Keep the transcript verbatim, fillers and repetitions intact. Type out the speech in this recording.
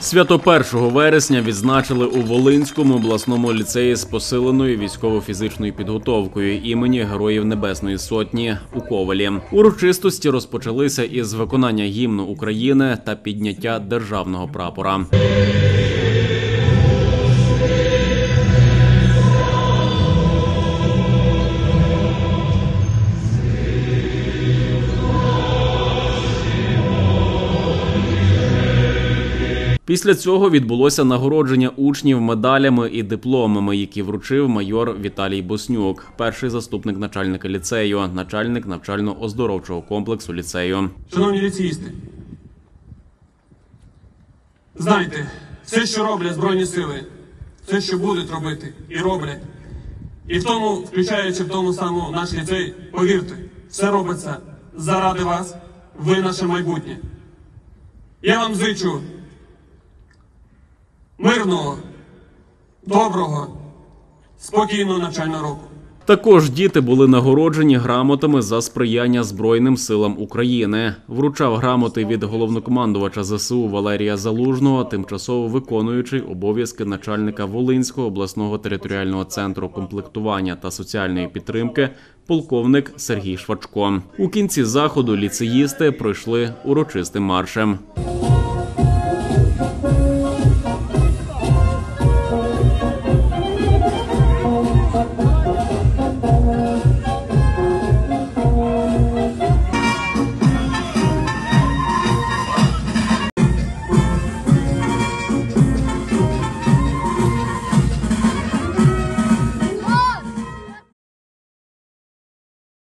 Свято першого вересня відзначили у Волинському обласному ліцеї з посиленою військово-фізичною підготовкою імені Героїв Небесної Сотні у Ковелі. Урочистості розпочалися із виконання гімну України та підняття державного прапора. Після цього відбулося нагородження учнів медалями і дипломами, які вручив майор Віталій Боснюк, перший заступник начальника ліцею, начальник навчально-оздоровчого комплексу ліцею. Шановні ліцеїсти, знайте, все, що роблять Збройні сили, все, що будуть робити і роблять, і в тому, включаючи в тому самому наш ліцей, повірте, все робиться заради вас, ви наше майбутнє. Я вам зичу мирного, доброго, спокійного навчального року. Також діти були нагороджені грамотами за сприяння Збройним силам України. Вручав грамоти від головнокомандувача З С У Валерія Залужного тимчасово виконуючий обов'язки начальника Волинського обласного територіального центру комплектування та соціальної підтримки полковник Сергій Швачко. У кінці заходу ліцеїсти пройшли урочистим маршем.